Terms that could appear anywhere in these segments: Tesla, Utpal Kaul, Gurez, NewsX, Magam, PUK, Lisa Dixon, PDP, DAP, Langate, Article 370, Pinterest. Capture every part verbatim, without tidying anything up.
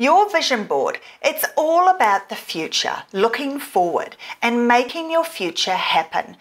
Your vision board, it's all about the future, looking forward and making your future happen.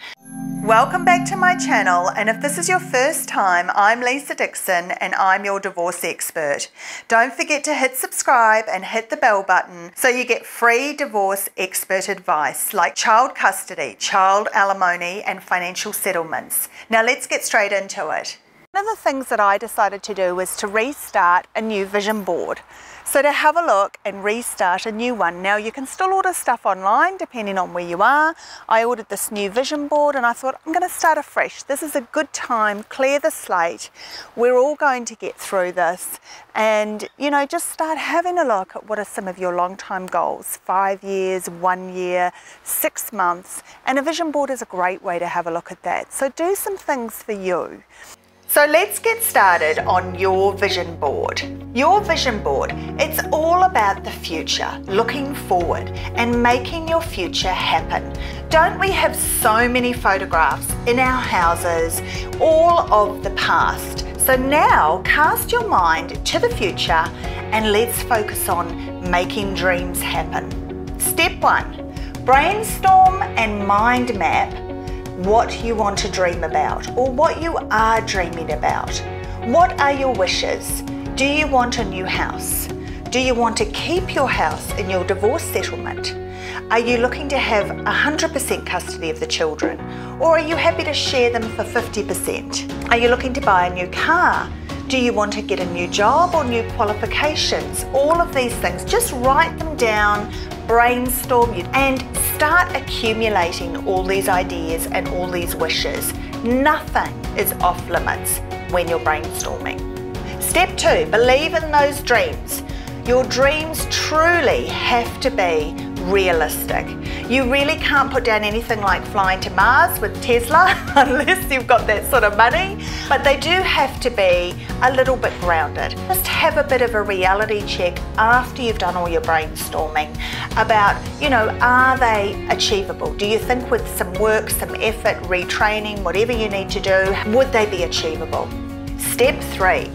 Welcome back to my channel, and if this is your first time, I'm Lisa Dixon and I'm your divorce expert. Don't forget to hit subscribe and hit the bell button so you get free divorce expert advice like child custody, child alimony and financial settlements. Now let's get straight into it. One of the things that I decided to do was to restart a new vision board. So to have a look and restart a new one. Now you can still order stuff online depending on where you are. I ordered this new vision board and I thought I'm going to start afresh. This is a good time, clear the slate. We're all going to get through this and, you know, just start having a look at what are some of your long-time goals. Five years, one year, six months. And a vision board is a great way to have a look at that. So do some things for you. So let's get started on your vision board. Your vision board, it's all about the future, looking forward and making your future happen. Don't we have so many photographs in our houses, all of the past? So now cast your mind to the future and let's focus on making dreams happen. Step one, brainstorm and mind map what you want to dream about or what you are dreaming about. What are your wishes? Do you want a new house? Do you want to keep your house in your divorce settlement? Are you looking to have one hundred percent custody of the children, or are you happy to share them for fifty percent? Are you looking to buy a new car? Do you want to get a new job or new qualifications? All of these things, just write them down, brainstorm and start accumulating all these ideas and all these wishes. Nothing is off limits when you're brainstorming. Step two, believe in those dreams. Your dreams truly have to be realistic. You really can't put down anything like flying to Mars with Tesla unless you've got that sort of money, but they do have to be a little bit grounded. Just have a bit of a reality check after you've done all your brainstorming about, you know, are they achievable? Do you think with some work, some effort, retraining, whatever you need to do, would they be achievable? Step three,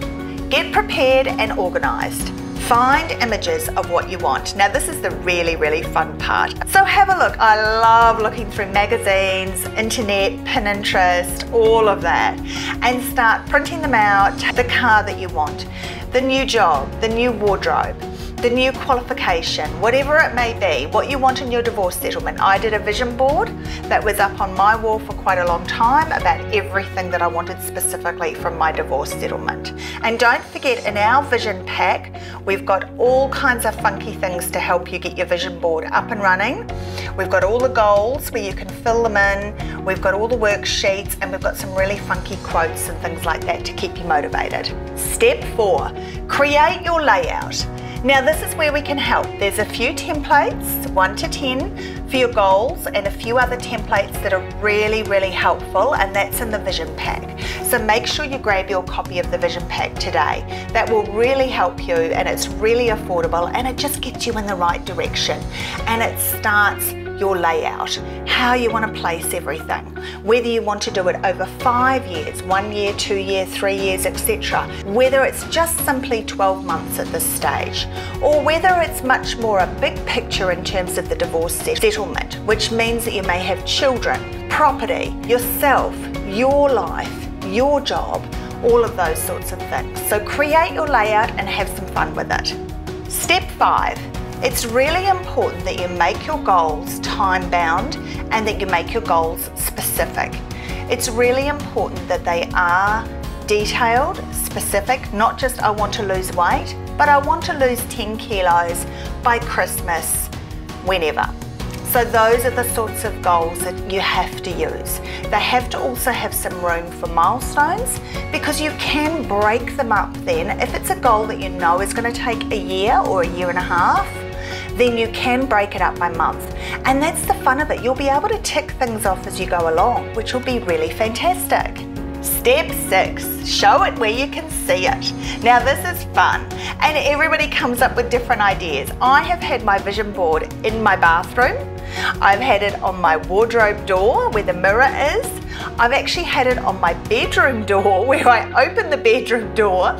get prepared and organized. Find images of what you want. Now this is the really, really fun part. So have a look. I love looking through magazines, internet, Pinterest, all of that, and start printing them out. The car that you want, the new job, the new wardrobe, the new qualification, whatever it may be, what you want in your divorce settlement. I did a vision board that was up on my wall for quite a long time about everything that I wanted specifically from my divorce settlement. And don't forget, in our vision pack, we've got all kinds of funky things to help you get your vision board up and running. We've got all the goals where you can fill them in, we've got all the worksheets, and we've got some really funky quotes and things like that to keep you motivated. Step four, create your layout. Now this is where we can help. There's a few templates, one to ten, for your goals, and a few other templates that are really, really helpful, and that's in the Vision Pack. So make sure you grab your copy of the Vision Pack today. That will really help you, and it's really affordable, and it just gets you in the right direction. And it starts your layout, how you want to place everything, whether you want to do it over five years, one year, two years, three years, et cetera. Whether it's just simply twelve months at this stage, or whether it's much more a big picture in terms of the divorce settlement, which means that you may have children, property, yourself, your life, your job, all of those sorts of things. So create your layout and have some fun with it. Step five. It's really important that you make your goals time-bound and that you make your goals specific. It's really important that they are detailed, specific, not just I want to lose weight, but I want to lose ten kilos by Christmas, whenever. So those are the sorts of goals that you have to use. They have to also have some room for milestones, because you can break them up then. If it's a goal that you know is going to take a year or a year and a half, then you can break it up by month. And that's the fun of it. You'll be able to tick things off as you go along, which will be really fantastic. Step six, show it where you can see it. Now this is fun, and everybody comes up with different ideas. I have had my vision board in my bathroom I've had it on my wardrobe door where the mirror is. I've actually had it on my bedroom door where I open the bedroom door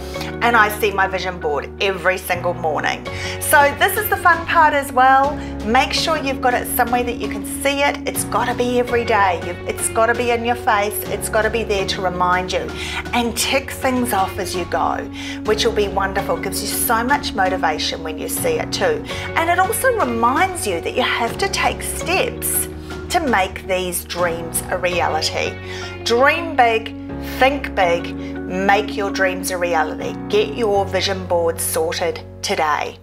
and I see my vision board every single morning. So this is the fun part as well. Make sure you've got it somewhere that you can see it. It's got to be every day. It's got to be in your face. It's got to be there to remind you. And tick things off as you go, which will be wonderful. It gives you so much motivation when you see it too. And it also reminds you that you have to take steps to make these dreams a reality. Dream big, think big, make your dreams a reality. Get your vision board sorted today.